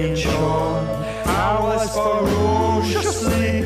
Enjoyed hours ferociously,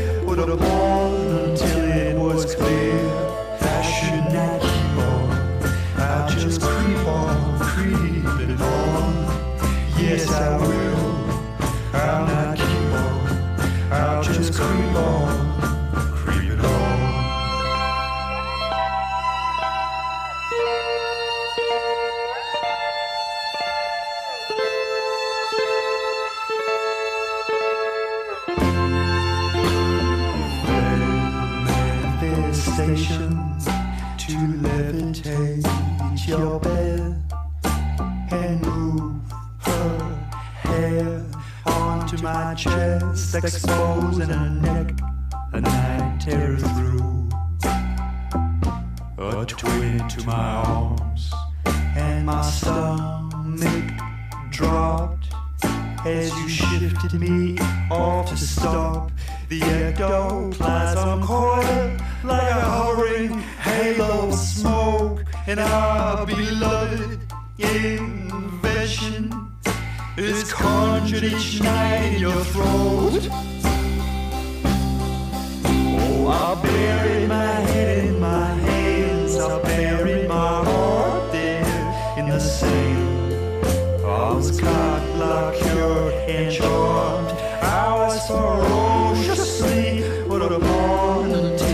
but upon the